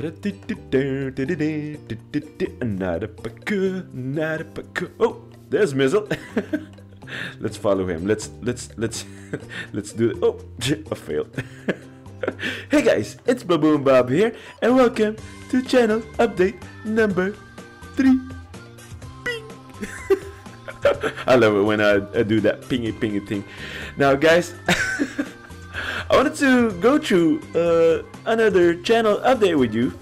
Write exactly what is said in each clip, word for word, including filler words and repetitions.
Oh, there's Mizzle. Let's follow him. Let's let's let's let's do it. Oh, I failed. Hey guys, it's Baboon Bob here, and welcome to channel update number three. I love it when I, I do that pingy pingy thing. Now, guys, I wanted to go through uh, another channel update with you.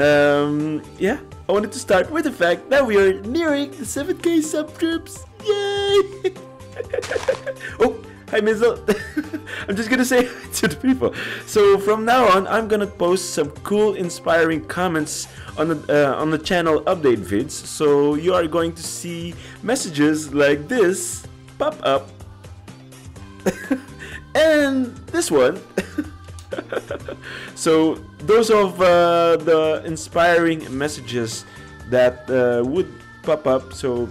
Um, yeah, I wanted to start with the fact that we are nearing the seven K sub trips. Yay! Oh, hi Mizzle. I'm just gonna say hi to the people. So from now on, I'm gonna post some cool, inspiring comments on the uh, on the channel update vids. So you are going to see messages like this pop up, and this one. So those of uh, the inspiring messages that uh, would pop up. So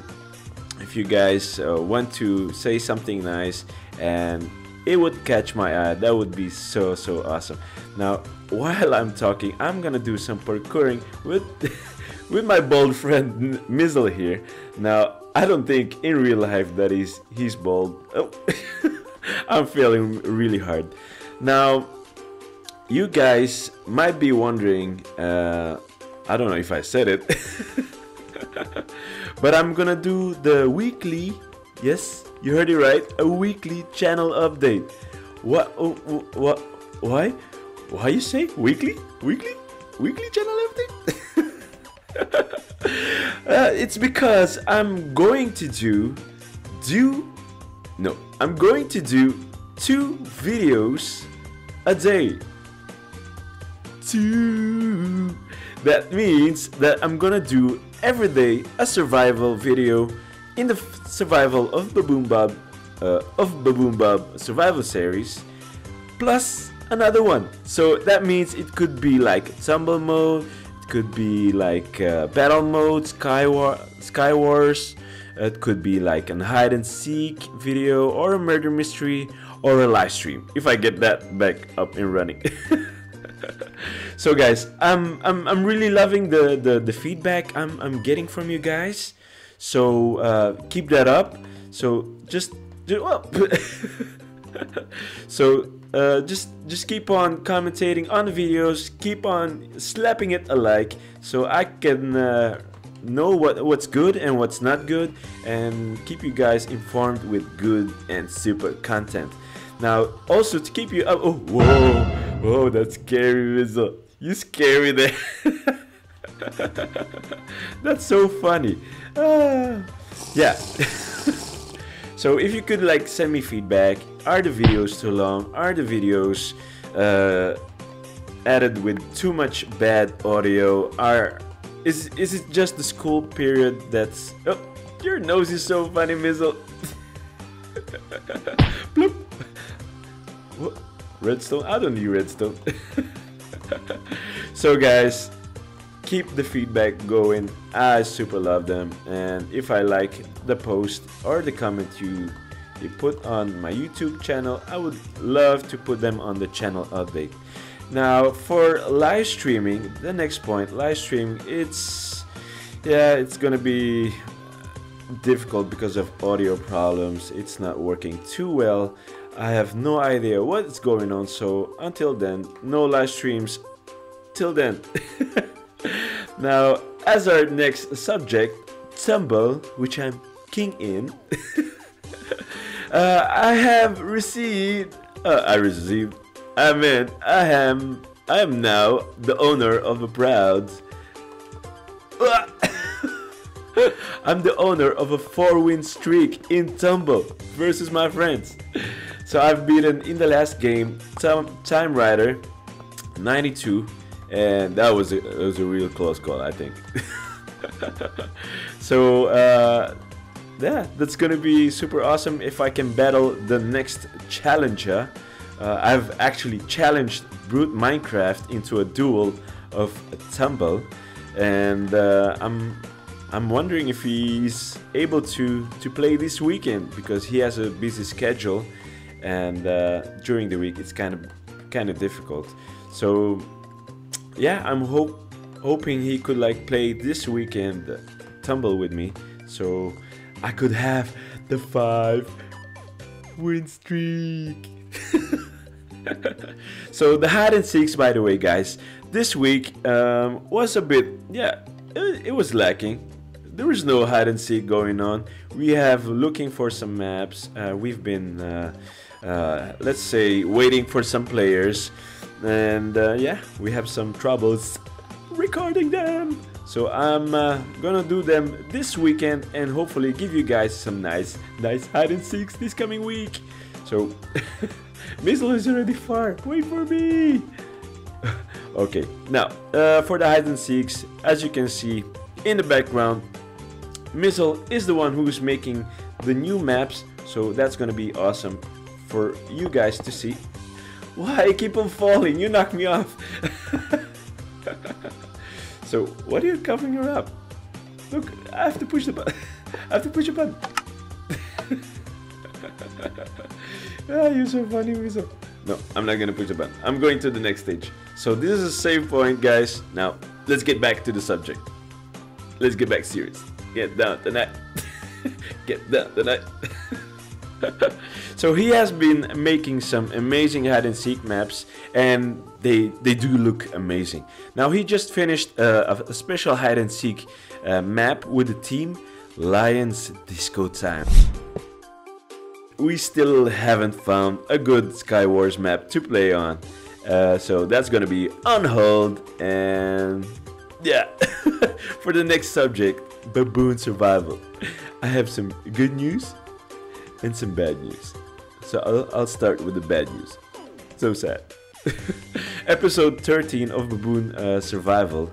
if you guys uh, want to say something nice and it would catch my eye, that would be so so awesome. Now while I'm talking, I'm gonna do some parkouring with with my bald friend Mizzle here. Now I don't think in real life that is he's bald. Oh, I'm feeling really hard. Now you guys might be wondering, uh, I don't know if I said it. But I'm gonna do the weekly, yes, you heard it right, a weekly channel update. What, oh, what, why, why you say weekly, weekly, weekly channel update? uh, it's because I'm going to do, do, no, I'm going to do two videos a day. Two. That means that I'm gonna do every day a survival video in the survival of Baboon Bob uh, of Baboon Bob survival series, plus another one. So that means it could be like tumble mode, it could be like uh, battle mode, sky war, sky wars. It could be like an hide and seek video, or a murder mystery, or a live stream. If I get that back up and running. So guys, I'm, I'm I'm really loving the the, the feedback I'm, I'm getting from you guys. So uh, keep that up. So just do well. So uh, just just keep on commentating on the videos. Keep on slapping it a like, so I can uh, know what what's good and what's not good, and keep you guys informed with good and super content. Now also to keep you up. Oh whoa. Whoa, that's scary, Mizzle. You scary there. That's so funny. Ah. Yeah. So if you could like send me feedback. Are the videos too long? Are the videos uh, added with too much bad audio? Are is is it just the school period that's? Oh, your nose is so funny, Mizzle. Bloop. Whoa. Redstone? I don't need redstone. So guys, keep the feedback going. I super love them, and if I like the post or the comment you, you put on my YouTube channel, I would love to put them on the channel update. Now for live streaming, the next point, live stream, it's yeah, it's gonna be difficult because of audio problems. It's not working too well. I have no idea what's going on, so until then, no live streams till then. Now, as our next subject, Tumble, which I'm king in, uh, I have received, uh, I received, I mean, I am, I am now the owner of a proud, I'm the owner of a four win streak in Tumble versus my friends. So I've beaten in the last game Time Rider ninety-two, and that was a, it was a real close call, I think. So uh, yeah, that's gonna be super awesome if I can battle the next challenger. Uh, I've actually challenged Brute Minecraft into a duel of Tumble, and uh, I'm. I'm wondering if he's able to to play this weekend, because he has a busy schedule, and uh, during the week it's kind of kind of difficult. So yeah, I'm hope hoping he could like play this weekend Tumble with me, so I could have the five win streak. So the hide and seeks, by the way, guys, this week um, was a bit, yeah, it, it was lacking. There is no hide and seek going on. We have looking for some maps. Uh, we've been, uh, uh, let's say, waiting for some players, and uh, yeah, we have some troubles recording them. So I'm uh, gonna do them this weekend and hopefully give you guys some nice, nice hide and seeks this coming week. So. Mizzle is already far, wait for me! Okay, now, uh, for the hide and seeks, as you can see in the background, Mizzle is the one who's making the new maps, so that's gonna be awesome for you guys to see. Why I keep on falling, you knock me off! So, what are you covering her up? Look, I have to push the button. I have to push the button. Ah, you're so funny, Mizzle. No, I'm not gonna push the button. I'm going to the next stage. So this is a save point, guys. Now, let's get back to the subject. Let's get back serious. Get down tonight. Get down tonight. So he has been making some amazing hide and seek maps, and they they do look amazing. Now he just finished uh, a special hide and seek uh, map with the team Lions Disco Time. We still haven't found a good Skywars map to play on, uh, so that's gonna be on hold, and yeah. For the next subject, Baboon Survival, I have some good news and some bad news. So I'll, I'll start with the bad news. So sad. Episode thirteen of Baboon uh, Survival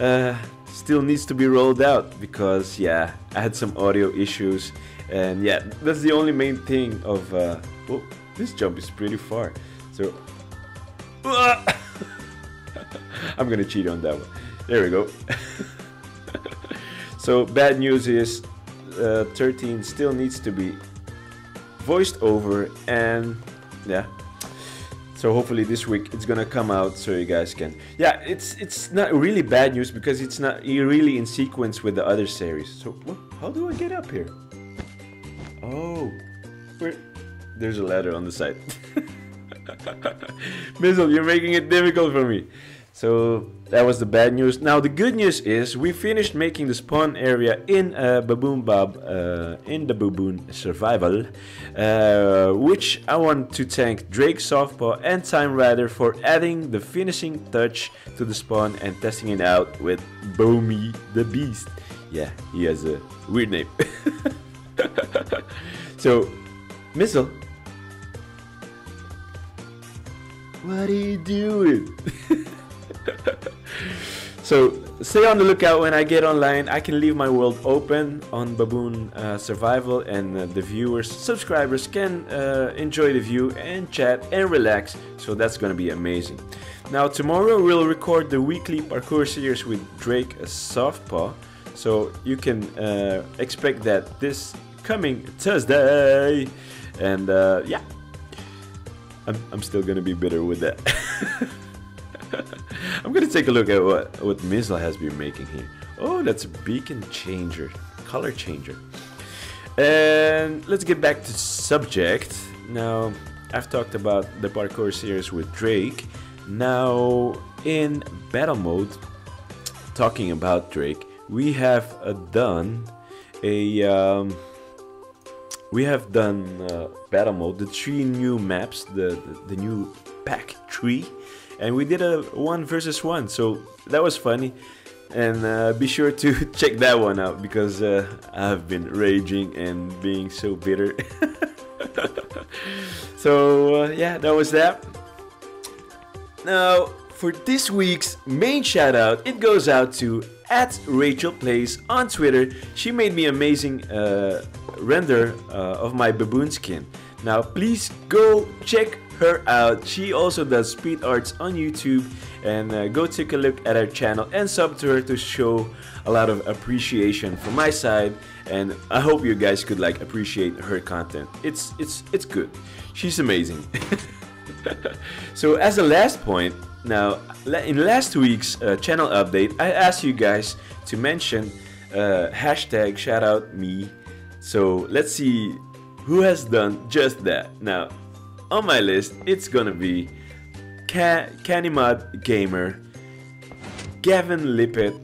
uh, still needs to be rolled out because, yeah, I had some audio issues. And yeah, that's the only main thing of, uh, oh, this jump is pretty far, so, I'm gonna cheat on that one, there we go. So bad news is, uh, thirteen still needs to be voiced over, and yeah, so hopefully this week it's gonna come out so you guys can, yeah, it's it's not really bad news because it's not really in sequence with the other series, so how do I get up here? Oh, where? There's a ladder on the side. Mizzle, you're making it difficult for me. So that was the bad news. Now the good news is we finished making the spawn area in uh, Baboon Bob, uh, in the Baboon Survival, uh, which I want to thank Drake Softpaw and Time Rider for adding the finishing touch to the spawn and testing it out with Bomi the Beast. Yeah, he has a weird name. So, Mizzle, what are you doing? So, stay on the lookout when I get online. I can leave my world open on Baboon uh, Survival, and uh, the viewers, subscribers can uh, enjoy the view and chat and relax. So that's gonna be amazing. Now, tomorrow we'll record the weekly parkour series with Drake Softpaw. So you can uh, expect that this coming Thursday, and uh, yeah, I'm, I'm still gonna be bitter with that. I'm gonna take a look at what, what Mizzle has been making here. Oh, that's a beacon changer, color changer. And let's get back to subject. Now, I've talked about the parkour series with Drake. Now, in battle mode, talking about Drake, we have uh, done a um, we have done uh, battle mode, the three new maps, the, the the new pack three, and we did a one versus one, so that was funny, and uh, be sure to check that one out because uh, I've been raging and being so bitter. So uh, yeah, that was that. Now for this week's main shout out, it goes out to at rachelplays on Twitter. She made me amazing uh, render uh, of my baboon skin. Now please go check her out. She also does speed arts on YouTube, and uh, go take a look at her channel and sub to her to show a lot of appreciation from my side, and I hope you guys could like appreciate her content. It's it's it's good. She's amazing. So as a last point, Now, in last week's uh, channel update, I asked you guys to mention uh, hashtag shoutout me. So let's see who has done just that. Now, on my list, it's gonna be KannyModGamer, Gavin Lippet,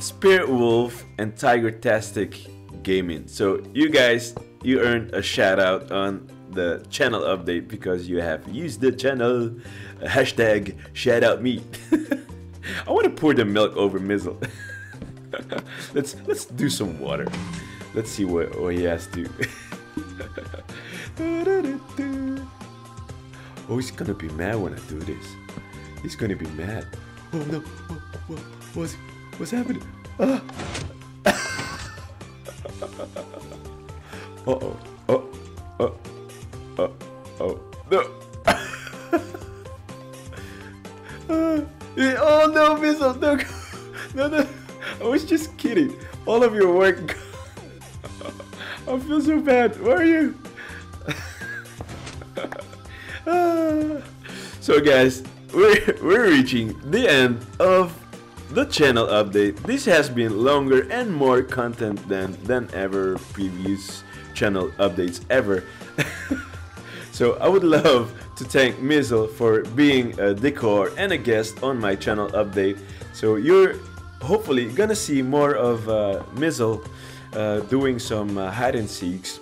Spirit Wolf, and Tiger Tastic Gaming. So you guys, you earned a shout out on the channel update because you have used the channel hashtag shout out me. I want to pour the milk over Mizzle. let's let's do some water. Let's see what, what he has to. Oh, he's gonna be mad when I do this. He's gonna be mad. Oh no! What, what, what's, what's happening? Ah. Uh oh! Oh! Oh! Oh! Oh! No! uh, yeah, oh no, Mizzle! No! No! No! I was just kidding. All of your work. I feel so bad. Where are you? uh, so, guys, we're we're reaching the end of the channel update. This has been longer and more content than than ever previous channel updates ever. So I would love to thank Mizzle for being a decor and a guest on my channel update. So you're hopefully gonna see more of uh, Mizzle uh, doing some uh, hide and seeks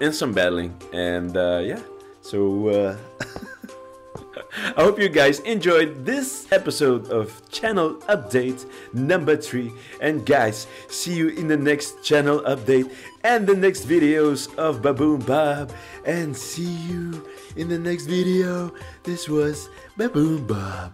and some battling, and uh, yeah. So uh, I hope you guys enjoyed this episode of channel update number three, and guys, see you in the next channel update and the next videos of Baboon Bob, and see you in the next video. This was Baboon Bob.